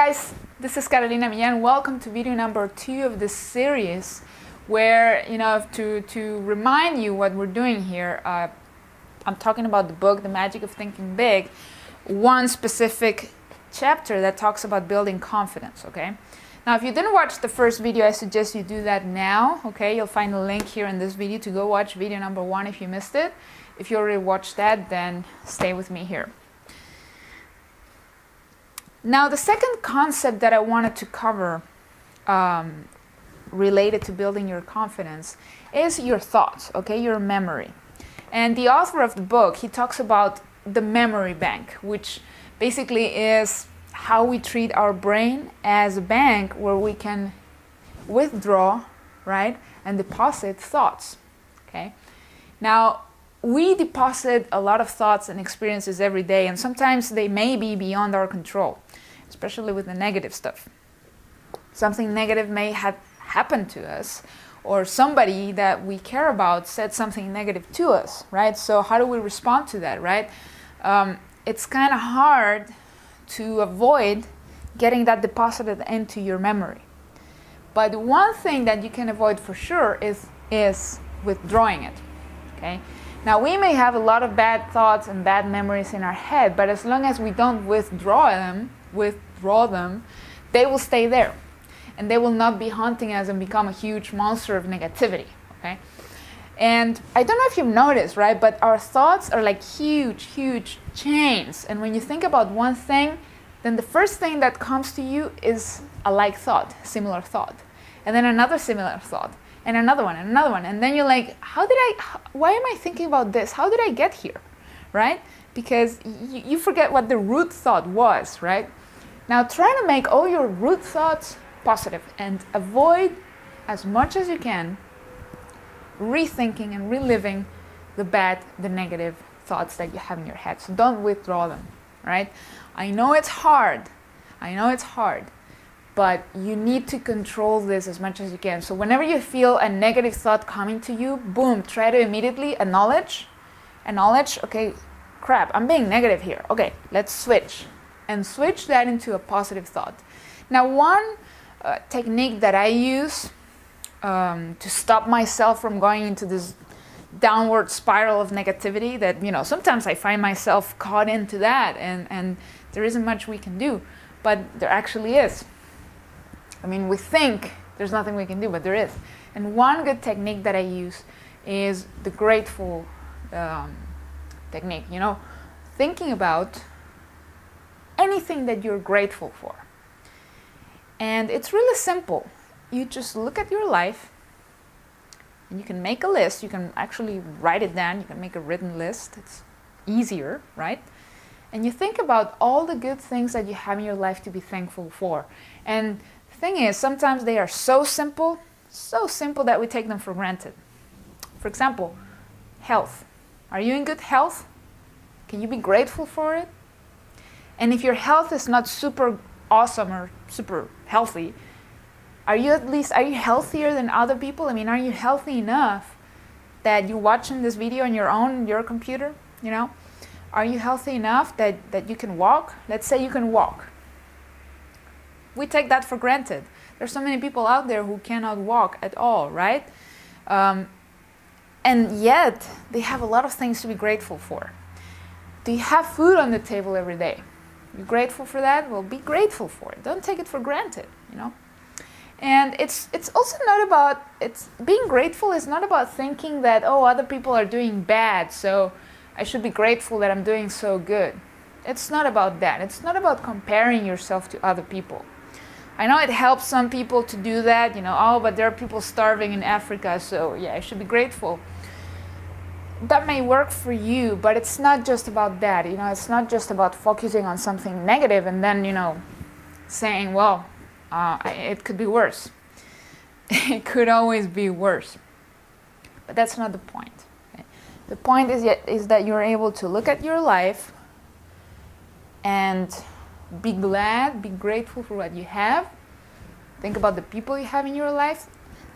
Hey guys, this is Carolina Millan. Welcome to video number 2 of this series where, to remind you what we're doing here, I'm talking about the book, The Magic of Thinking Big, one specific chapter that talks about building confidence, okay? Now, if you didn't watch the first video, I suggest you do that now, okay? You'll find a link here in this video to go watch video number 1 if you missed it. If you already watched that, then stay with me here. Now, the second concept that I wanted to cover related to building your confidence is your thoughts, okay, your memory. And the author of the book, he talks about the memory bank, which basically is how we treat our brain as a bank where we can withdraw, right, and deposit thoughts, okay? Now, we deposit a lot of thoughts and experiences every day, and sometimes they may be beyond our control, especially with the negative stuff. Something negative may have happened to us, or somebody that we care about said something negative to us, right? So how do we respond to that, right? It's kind of hard to avoid getting that deposited into your memory. But one thing that you can avoid for sure is withdrawing it, okay? Now, we may have a lot of bad thoughts and bad memories in our head, but as long as we don't withdraw them, they will stay there. And they will not be haunting us and become a huge monster of negativity, okay? And I don't know if you've noticed, right, but our thoughts are like huge, huge chains. And when you think about one thing, then the first thing that comes to you is a like thought, similar thought. And then another similar thought. And another one, and another one. And then you're like, why am I thinking about this? How did I get here, right? Because you forget what the root thought was, right? Now, try to make all your root thoughts positive and avoid, as much as you can, rethinking and reliving the bad, the negative thoughts that you have in your head. So don't withdraw them, right? I know it's hard. But you need to control this as much as you can. So whenever you feel a negative thought coming to you, boom, try to immediately acknowledge, okay, crap, I'm being negative here. Okay, let's switch. And switch that into a positive thought. Now, one technique that I use to stop myself from going into this downward spiral of negativity that, sometimes I find myself caught into that and there isn't much we can do, but there actually is. I mean, we think there's nothing we can do, but there is. And one good technique that I use is the grateful technique. Thinking about anything that you're grateful for. And it's really simple. You just look at your life, and you can make a list. You can actually write it down. You can make a written list. It's easier, right? And you think about all the good things that you have in your life to be thankful for. And the thing is, sometimes they are so simple that we take them for granted. For example, health. Are you in good health? Can you be grateful for it? And if your health is not super awesome or super healthy, are you healthier than other people? I mean, are you healthy enough that you're watching this video on your computer, Are you healthy enough that you can walk? Let's say you can walk. We take that for granted. There's so many people out there who cannot walk at all, right? And yet, they have a lot of things to be grateful for. Do you have food on the table every day? You're grateful for that? Well, be grateful for it. Don't take it for granted, And it's also not about... Being grateful is not about thinking that, oh, other people are doing bad, so I should be grateful that I'm doing so good. It's not about that. It's not about comparing yourself to other people. I know it helps some people to do that, oh, but there are people starving in Africa, so yeah, I should be grateful. That may work for you, but it's not just about that, It's not just about focusing on something negative and then, saying, well, it could be worse. It could always be worse. But that's not the point. The point is that you're able to look at your life and be glad, be grateful for what you have. Think about the people you have in your life.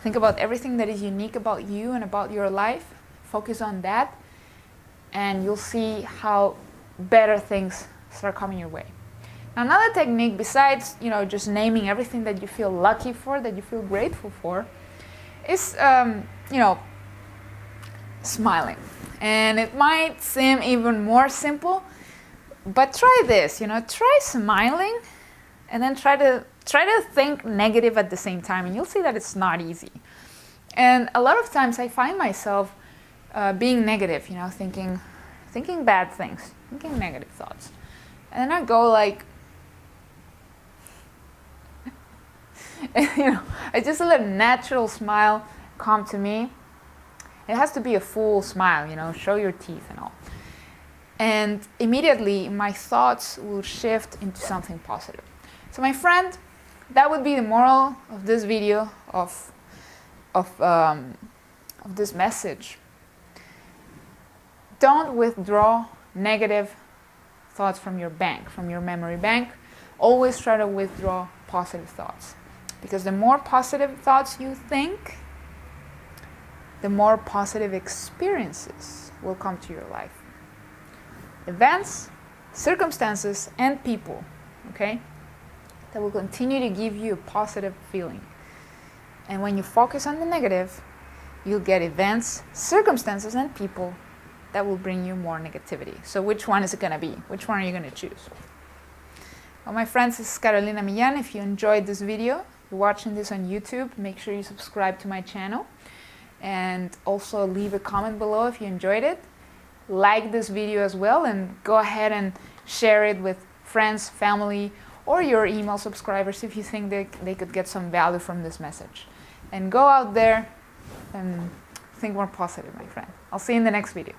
Think about everything that is unique about you and about your life. Focus on that, and you'll see how better things start coming your way. Another technique, besides just naming everything that you feel lucky for, that you feel grateful for, is smiling. And it might seem even more simple, but try this. Try smiling, and then try to think negative at the same time, and you'll see that it's not easy. And a lot of times I find myself being negative, thinking bad things, thinking negative thoughts, and then I go like, I just let a natural smile come to me. It has to be a full smile, show your teeth and all. And immediately my thoughts will shift into something positive. So my friend, that would be the moral of this video, of this message. Don't withdraw negative thoughts from your bank, from your memory bank. Always try to withdraw positive thoughts. Because the more positive thoughts you think, the more positive experiences will come to your life. Events, circumstances, and people, okay? That will continue to give you a positive feeling. And when you focus on the negative, you'll get events, circumstances, and people that will bring you more negativity. So which one is it gonna be? Which one are you gonna choose? Well, my friends, this is Carolina Millan. If you enjoyed this video, if you're watching this on YouTube, make sure you subscribe to my channel. And also leave a comment below if you enjoyed it. Like this video as well, and go ahead and share it with friends, family, or your email subscribers if you think they could get some value from this message. And go out there and think more positive, my friend. I'll see you in the next video.